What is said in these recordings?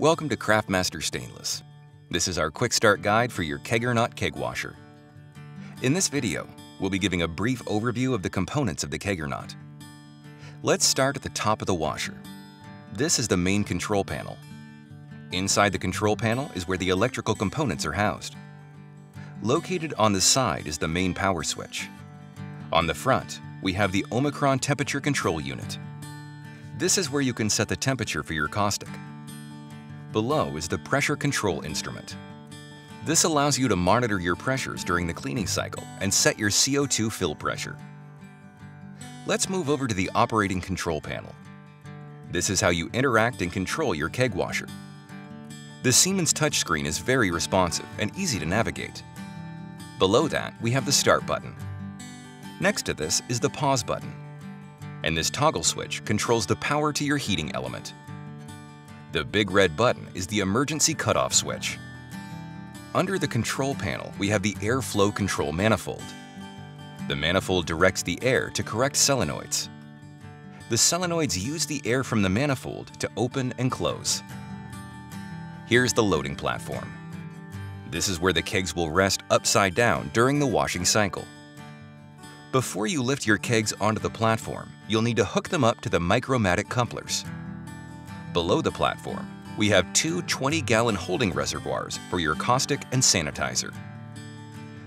Welcome to Craftmaster Stainless. This is our quick start guide for your Keggernaut keg washer. In this video, we'll be giving a brief overview of the components of the Keggernaut. Let's start at the top of the washer. This is the main control panel. Inside the control panel is where the electrical components are housed. Located on the side is the main power switch. On the front, we have the Omicron Temperature Control Unit. This is where you can set the temperature for your caustic. Below is the pressure control instrument. This allows you to monitor your pressures during the cleaning cycle and set your CO2 fill pressure. Let's move over to the operating control panel. This is how you interact and control your keg washer. The Siemens touchscreen is very responsive and easy to navigate. Below that, we have the Start button. Next to this is the Pause button. And this toggle switch controls the power to your heating element. The big red button is the emergency cutoff switch. Under the control panel, we have the airflow control manifold. The manifold directs the air to correct solenoids. The solenoids use the air from the manifold to open and close. Here's the loading platform. This is where the kegs will rest upside down during the washing cycle. Before you lift your kegs onto the platform, you'll need to hook them up to the micromatic couplers. Below the platform, we have two 20-gallon holding reservoirs for your caustic and sanitizer.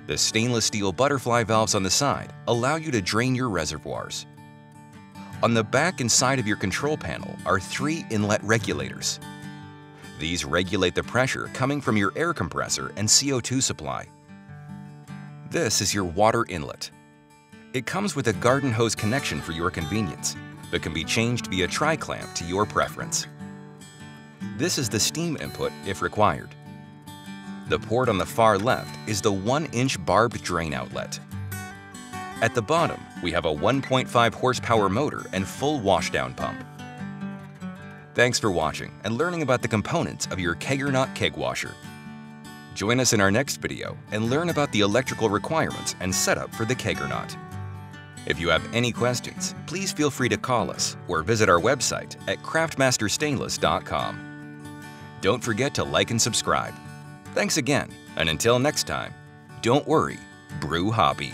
The stainless steel butterfly valves on the side allow you to drain your reservoirs. On the back and side of your control panel are three inlet regulators. These regulate the pressure coming from your air compressor and CO2 supply. This is your water inlet. It comes with a garden hose connection for your convenience, but can be changed via tri-clamp to your preference. This is the steam input if required. The port on the far left is the 1-inch barbed drain outlet. At the bottom, we have a 1.5 horsepower motor and full washdown pump. Thanks for watching and learning about the components of your Keggernaut keg washer. Join us in our next video and learn about the electrical requirements and setup for the Keggernaut. If you have any questions, please feel free to call us or visit our website at craftmasterstainless.com. Don't forget to like and subscribe. Thanks again, and until next time, don't worry, brew hoppy.